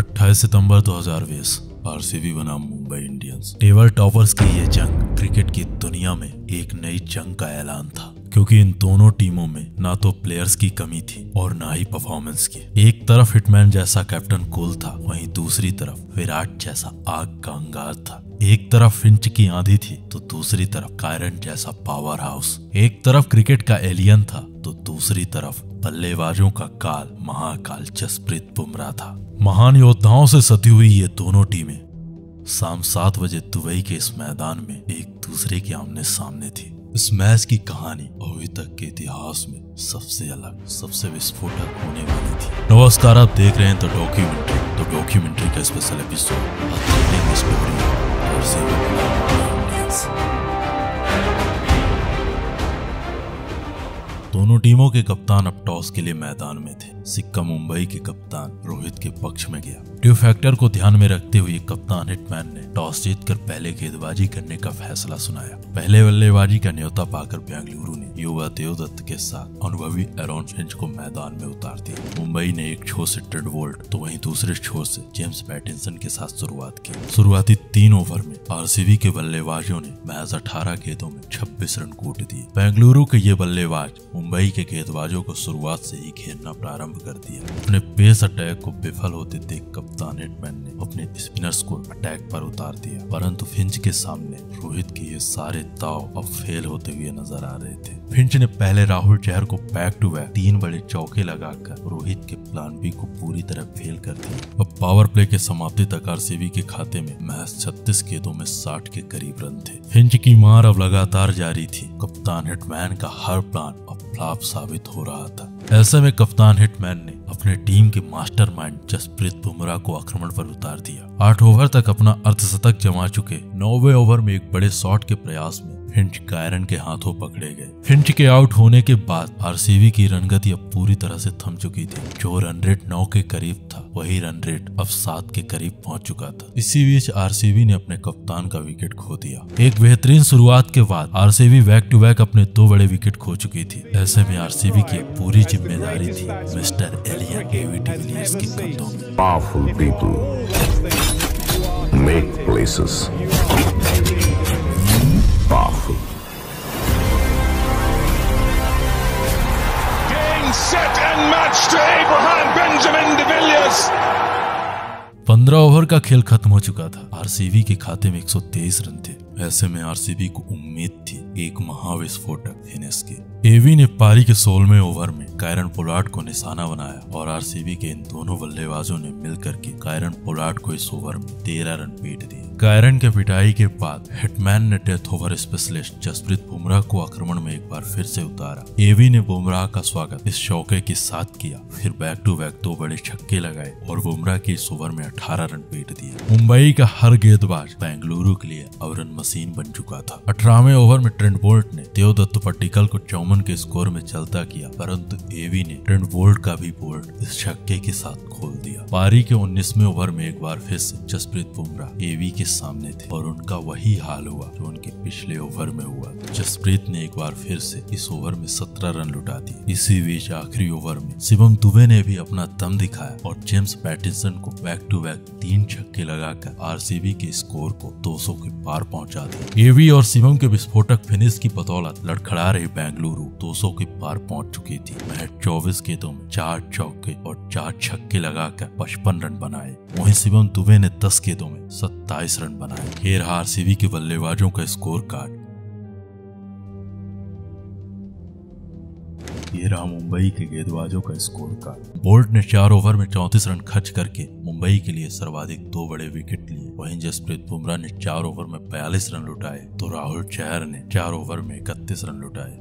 28 सितंबर 2020 RCB बनाम Mumbai Indians, table toppers की ये जंग क्रिकेट की दुनिया में एक नई जंग का ऐलान था, क्योंकि इन दोनों टीमों में ना तो प्लेयर्स की कमी थी और ना ही परफॉर्मेंस की। एक तरफ हिटमैन जैसा कैप्टन कोल था, वहीं दूसरी तरफ विराट जैसा आग का अंगार था। एक तरफ फिंच की आंधी थी तो दूसरी तरफ कायरन जैसा पावर हाउस। एक तरफ क्रिकेट का एलियन था तो दूसरी तरफ बल्लेबाजों का काल महाकाल जसप्रीत बुमराह था। महान योद्धाओं से सती हुई ये दोनों टीमें शाम 7 बजे दुबई के इस मैदान में एक दूसरे के आमने सामने थी। इस मैच की कहानी अभी तक के इतिहास में सबसे अलग, सबसे विस्फोटक होने वाली थी। नमस्कार, आप देख रहे हैं द डॉक्यूमेंट्री का स्पेशल एपिसोड। दोनों टीमों के कप्तान अब टॉस के लिए मैदान में थे। सिक्का मुंबई के कप्तान रोहित के पक्ष में गया। ड्यू फैक्टर को ध्यान में रखते हुए कप्तान हिटमैन ने टॉस जीतकर पहले गेंदबाजी करने का फैसला सुनाया। पहले बल्लेबाजी का न्योता पाकर बेंगलुरु ने युवा देवदत्त के साथ अनुभवी एरॉन फिंच को मैदान में उतार दिया। मुंबई ने एक छोर से ट्रेंट बोल्ट तो वहीं दूसरे छोर से जेम्स पैटिंसन के साथ शुरुआत की। शुरुआती 3 ओवर में आरसीबी के बल्लेबाजों ने महज 18 गेंदों में 26 रन कूट दिए। बेंगलुरु के ये बल्लेबाज मुंबई के गेंदबाजों को शुरुआत से ही घेरना प्रारंभ कर दिया। अपने पेस अटैक को विफल होते देख कप्तान हिटमैन ने अपने स्पिनर्स को अटैक पर उतार दिया, परंतु फिंच के सामने रोहित के ये सारे दाव अब फेल होते हुए नजर आ रहे थे। फिंच ने पहले राहुल चहर को बैक टू बैक 3 बड़े चौके लगाकर रोहित के प्लान बी को पूरी तरह फेल कर दिया। अब पावर प्ले के समाप्ति तक आरसीबी के खाते में महज 36 गेंदों में 60 के करीब रन थे। फिंच की मार अब लगातार जारी थी। कप्तान हिटमैन का हर प्लान अब फ्लॉप साबित हो रहा था। ऐसे में कप्तान हिटमैन ने अपने टीम के मास्टरमाइंड जसप्रीत बुमराह को आक्रमण पर उतार दिया। 8 ओवर तक अपना अर्धशतक जमा चुके 9वें ओवर में एक बड़े शॉट के प्रयास में फिंच कायरन के हाथों पकड़े गए। फिंच के आउट होने के बाद आरसीबी की रणगति अब पूरी तरह से थम चुकी थी। जो रन रेट 9 के करीब था, वही रन रेट अब 7 के करीब पहुंच चुका था। इसी बीच आरसीबी ने अपने कप्तान का विकेट खो दिया। एक बेहतरीन शुरुआत के बाद आरसीबी बैक टू बैक अपने 2 बड़े विकेट खो चुकी थी। ऐसे में आरसीबी की पूरी जिम्मेदारी थी mister alien AB de Villiers के कंधों में। Powerful people make places powerful. Game set and match to Abraham Benjamin de Villiers. 15 over का खेल खत्म हो चुका था। आरसीबी के खाते में 123 रन थे। ऐसे में आरसीबी को उम्मीद थी एक महाविस्फोटक फिनिश की। एवी ने पारी के 16वें ओवर में कायरन पोलार्ड को निशाना बनाया और आरसीबी के इन दोनों बल्लेबाजों ने मिलकर के कायरन पोलार्ड को इस ओवर में 13 रन पीट दिए। कायरन के पिटाई के बाद हिटमैन ने death over specialist Jasprit Bumrah को आक्रमण में एक बार फिर से उतारा। एवी ने बुमराह का स्वागत इस चौके के साथ किया, फिर बैक टू बैक 2 बड़े छक्के लगाए और बुमराह के इस ओवर में 18 रन पीट दिए। मुंबई का हर गेंदबाज बेंगलुरु के लिए अब रन मशीन बन चुका था। 18वें ओवर में ट्रेंट बोल्ट ने देवदत्त पड्डीकल को 54 के स्कोर में चलता किया, परंतु एवी ने ट्रेंट बोल्ट का भी बोल्ट इस छक्के के साथ खोल दिया। पारी के 19वें ओवर में एक बार फिर से जसप्रीत बुमराह एवी के सामने थे और उनका वही हाल हुआ जो उनके पिछले ओवर में हुआ। जसप्रीत ने एक बार फिर से इस ओवर में 17 रन लुटा दिए। इसी बीच आखिरी ओवर में शिवम दुबे ने भी अपना दम दिखाया और जेम्स पैटिंसन को बैक टू बैक 3 छक्के लगाकर आरसीबी के स्कोर को 200 के पार पहुँचा दिया। एवी और शिवम के विस्फोटक फिनिश की बदौलत लड़खड़ा रही बेंगलुरु 200 के पार पहुंच चुकी थी। महज 24 गेंदों में 4 चौके और 4 छक्के लगाकर 55 रन बनाए। वहीं शिवम दुबे ने 10 गेंदों में 27 रन बनाए। खेर हार आरसीबी के बल्लेबाजों का स्कोर कार्ड ये रहा। मुंबई के गेंदबाजों का स्कोर कार्ड। बोल्ट ने 4 ओवर में 34 रन खर्च करके मुंबई के लिए सर्वाधिक 2 बड़े विकेट लिए। वहीं जसप्रीत बुमराह ने 4 ओवर में 42 रन लुटाए तो राहुल चहर ने 4 ओवर में 31 रन लुटाए।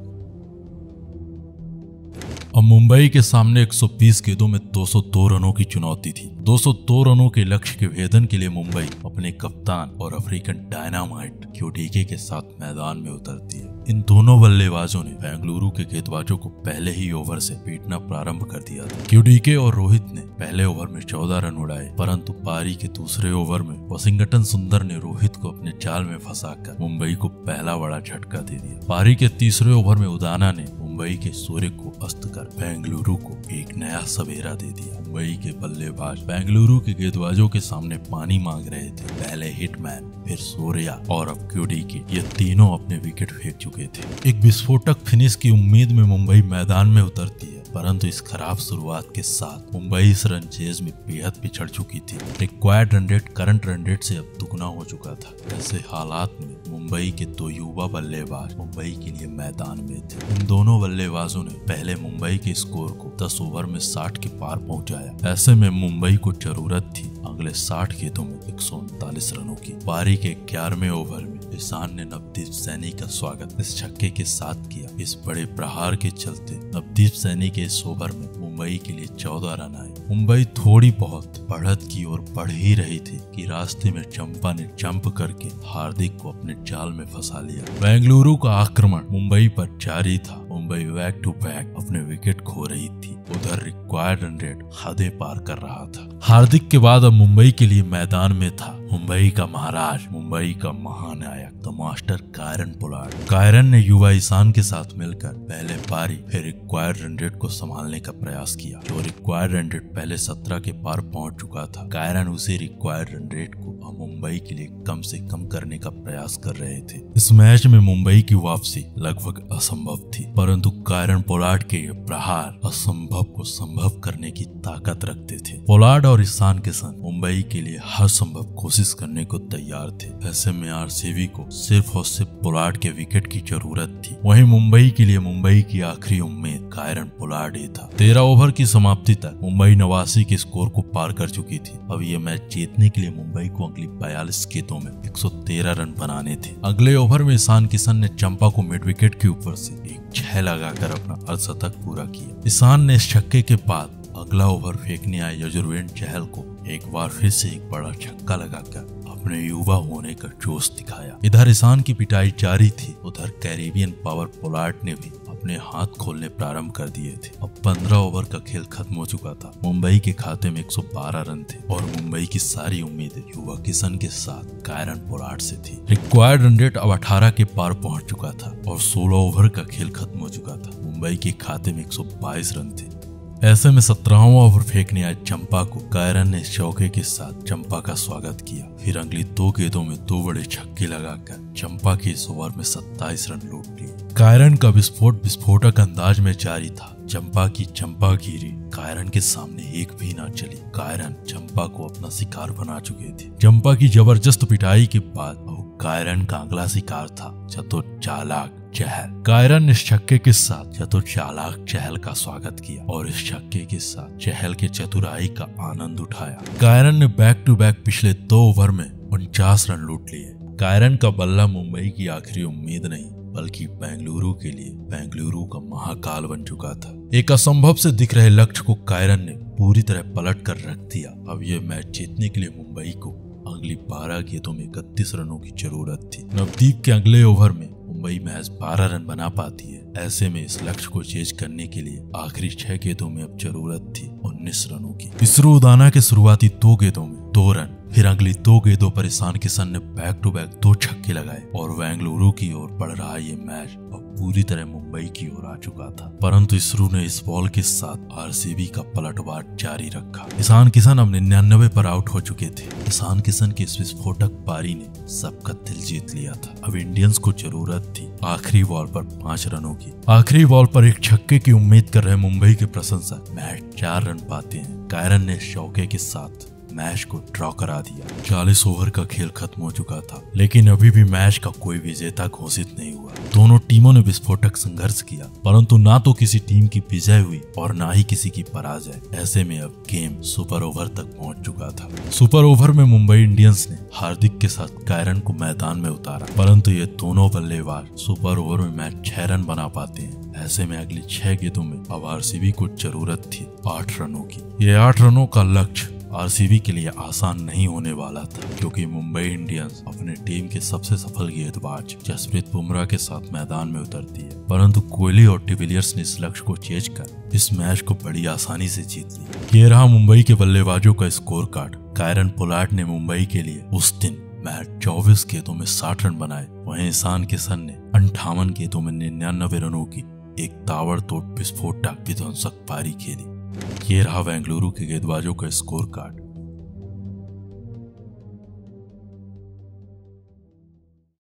अब मुंबई के सामने 120 गेंदों में 202 रनों की चुनौती थी। 202 रनों के लक्ष्य के भेदन के लिए मुंबई अपने कप्तान और अफ्रीकन डायनामाइट क्यूडीके के साथ मैदान में उतरती है। इन दोनों बल्लेबाजों ने बेंगलुरु के गेंदबाजों को पहले ही ओवर से पीटना प्रारंभ कर दिया था। क्यूडीके और रोहित ने पहले ओवर में 14 रन उड़ाए, परंतु पारी के 2रे ओवर में वॉशिंगटन सुंदर ने रोहित को अपने जाल में फंसाकर मुंबई को पहला बड़ा झटका दे दिया। पारी के 3रे ओवर में उदाना ने मुंबई के सूर्य को अस्त कर बेंगलुरु को एक नया सवेरा दे दिया। मुंबई के बल्लेबाज बेंगलुरु के गेंदबाजों के सामने पानी मांग रहे थे। पहले हिटमैन, फिर सूर्या और अब क्यूडी के ये तीनों अपने विकेट फेंक चुके थे। एक विस्फोटक फिनिश की उम्मीद में मुंबई मैदान में उतरती है, परंतु इस खराब शुरुआत के साथ मुंबई इस रन चेज में बेहद पिछड़ चुकी थी। Required run rate current run rate से अब दुगना हो चुका था। ऐसे हालात में मुंबई के दो युवा बल्लेबाज मुंबई के लिए मैदान में थे। इन दोनों बल्लेबाजों ने पहले मुंबई के स्कोर को 10 ओवर में 60 के पार पहुंचाया। ऐसे में मुंबई को जरूरत थी अगले 60 गेंदों में 139 रनों की। पारी के 11वें ओवर में ईशान ने नवदीप सैनी का स्वागत इस छक्के के साथ किया। इस बड़े प्रहार के चलते नवदीप सैनी के इस ओवर में मुंबई के लिए 14 रन आए। मुंबई थोड़ी बहुत बढ़त की ओर बढ़ ही रही थी कि रास्ते में जंपा ने जंप करके हार्दिक को अपने जाल में फंसा लिया। बेंगलुरु का आक्रमण मुंबई पर जारी था। मुंबई बैक टू बैक अपने विकेट खो रही थी। उधर रिक्वायर्ड रन रेट हदें पार कर रहा था। हार्दिक के बाद अब मुंबई के लिए मैदान में था मुंबई का महाराज, मुंबई का महानायक the master Kieron Pollard. Kieron ने युवा ईशान के साथ मिलकर पहले पारी फिर रिक्वायर्ड रन रेट को संभालने का प्रयास किया। जो रिक्वायर्ड रन रेट पहले 17 के पार पहुंच चुका था, कायरन उसी रिक्वायर्ड रन रेट को अब मुंबई के लिए कम से कम करने का प्रयास कर रहे थे। इस मैच में मुंबई की वापसी लगभग असंभव थी, परंतु कायरन पोलार्ड के ये प्रहार असंभव को संभव करने की ताकत रखते थे। पोलार्ड और ईशान किशन मुंबई के लिए हर संभव कोशिश करने को तैयार थे। ऐसे में आरसीबी को सिर्फ और सिर्फ पोलार्ड के विकेट की जरूरत थी। वहीं मुंबई के लिए मुंबई की आखिरी उम्मीद कायरन पोलार्ड ही था। 13 ओवर की समाप्ति तक मुंबई 89 के स्कोर को पार कर चुकी थी। अब ये मैच जीतने के लिए मुंबई को अगली 42 गेंदों में 113 रन बनाने थे। अगले ओवर में ईशान किशन ने चंपा को मिड विकेट के ऊपर से एक छह लगाकर अपना अर्धशतक पूरा किया। ईशान ने इस छक्के के बाद अगला ओवर फेंकने आए युजवेंद्र चहल को एक बार फिर से एक बड़ा छक्का लगाकर अपने युवा होने का जोश दिखाया। इधर ईशान की पिटाई जारी थी, उधर कैरेबियन पावर पोलार्ड ने भी अपने हाथ खोलने प्रारंभ कर दिए थे। अब 15 ओवर का खेल खत्म हो चुका था। मुंबई के खाते में 112 रन थे और मुंबई की सारी उम्मीदें युवा किशन के साथ कायरन पोलार्ड से थी। रिक्वायर्ड रन रेट अब 18 के पार पहुंच चुका था और 16 ओवर का खेल खत्म हो चुका था। मुंबई के खाते में 122 रन थे। ऐसे में 17वां ओवर फेंकने आए चंपा को कायरन ने चौके के साथ चंपा का स्वागत किया। फिर अगली 2 गेंदों में 2 बड़े छक्के लगाकर चंपा के इस ओवर में 27 रन लूट लिए। कायरन का विस्फोट विस्फोटक अंदाज में जारी था। चंपा की चंपा गिरी कायरन के सामने एक भी ना चली। कायरन चंपा को अपना शिकार बना चुके थे। चंपा की जबरदस्त पिटाई के बाद कायरन का अगला शिकार था चतुर चालाक चहल। कायरन इस छक्के के साथ चतुर चालाक चहल का स्वागत किया और इस छक्के के साथ चहल के चतुराई का आनंद उठाया। कायरन ने बैक टू बैक पिछले 2 ओवर में 49 रन लूट लिए। कायरन का बल्ला मुंबई की आखिरी उम्मीद नहीं बल्कि बेंगलुरु के लिए बेंगलुरु का महाकाल बन चुका था। एक असंभव से दिख रहे लक्ष्य को कायरन ने पूरी तरह पलट कर रख दिया। अब यह मैच जीतने के लिए मुंबई को अगली 12 गेंदों में 31 रनों की जरूरत थी। नवदीप के अगले ओवर में मुंबई महज 12 रन बना पाती है। ऐसे में इस लक्ष्य को चेज करने के लिए आखिरी 6 गेंदों में अब जरूरत थी 19 रनों की। इसरो उदाना के शुरुआती 2 गेंदों में 2 रन, फिर अगली 2 गेंदों पर ईशान किशन ने बैक टू बैक 2 छक्के लगाए और बेंगलुरु की ओर बढ़ रहा ये मैच अब पूरी तरह मुंबई की ओर आ चुका था। परंतु इसरो ने इस बॉल के साथ आरसीबी का पलटवार जारी रखा। ईशान किशन अब 99 पर आउट हो चुके थे। ईशान किशन की इस विस्फोटक पारी ने सबका दिल जीत लिया था। अब इंडियंस को जरूरत थी आखिरी बॉल पर 5 रनों की। आखिरी बॉल पर एक छक्के की उम्मीद कर रहे मुंबई के प्रशंसक मैच 4 रन पाते हैं। कायरन ने चौके के साथ मैच को ड्रॉ करा दिया। 40 ओवर का खेल खत्म हो चुका था, लेकिन अभी भी मैच का कोई विजेता घोषित नहीं हुआ। दोनों टीमों ने विस्फोटक संघर्ष किया, परंतु ना तो किसी टीम की विजय हुई और ना ही किसी की पराजय। ऐसे में अब गेम सुपर ओवर तक पहुंच चुका था। सुपर ओवर में मुंबई इंडियंस ने हार्दिक के साथ कायरन को मैदान में उतारा, परंतु ये दोनों बल्लेबाज सुपर ओवर में मैच 6 रन बना पाते हैं। ऐसे में अगली 6 गेंदों में अब आरसीबी को जरूरत थी 8 रनों की। ये 8 रनों का लक्ष्य आरसीबी के लिए आसान नहीं होने वाला था, क्योंकि मुंबई इंडियंस अपने टीम के सबसे सफल गेंदबाज जसप्रीत बुमराह के साथ मैदान में उतरती है। परंतु कोहली और डिविलियर्स ने इस लक्ष्य को चेज कर इस मैच को बड़ी आसानी से जीत ली। ये रहा मुंबई के बल्लेबाजों का स्कोर कार्ड। कायरन पोलार्ड ने मुंबई के लिए उस दिन मैच 24 गेंदों में 60 रन बनाए। वहीं ईशान किशन ने 58 गेंदों में 99 रनों की एक ताबड़तोड़ विस्फोट डाक की धनसक पारी खेली। ये रहा बेंगलुरु के गेंदबाजों का स्कोर कार्ड।